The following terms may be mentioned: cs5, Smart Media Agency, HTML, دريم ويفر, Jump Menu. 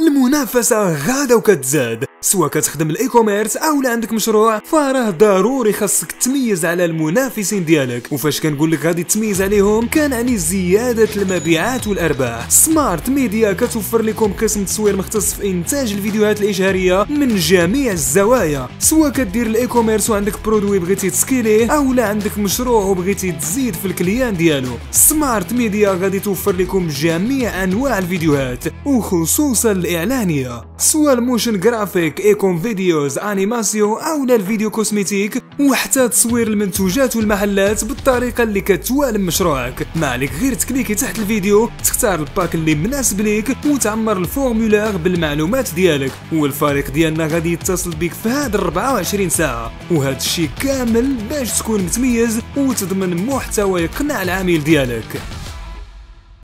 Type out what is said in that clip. المنافسة غادا وكتزاد، سواء كتخدم الاي كوميرس او لا عندك مشروع، فراه ضروري خاصك تميز على المنافسين ديالك. وفاش كنقول لك غادي تميز عليهم، كنعني زيادة المبيعات والارباح. سمارت ميديا كتوفر لكم قسم تصوير مختص في انتاج الفيديوهات الاشهارية من جميع الزوايا، سواء كدير الاي كوميرس وعندك برودوي بغيتي تسكيليه او لا عندك مشروع وبغيتي تزيد في الكليان ديالو. سمارت ميديا غادي توفر لكم جميع انواع الفيديوهات وخصوصا الاعلانية، سواء الموشن جرافيك، ايكون فيديوز، انيماسيو او لا الفيديو كوسميتيك، وحتى تصوير المنتوجات والمحلات بالطريقة اللي كتوالم مشروعك. ما عليك غير تكليكي تحت الفيديو، تختار الباك اللي مناسب ليك وتعمر الفورمولار بالمعلومات ديالك، والفريق ديالنا غادي يتصل بيك في هاد 24 ساعة. وهذا الشيء كامل باش تكون متميز وتضمن محتوى يقنع العميل ديالك.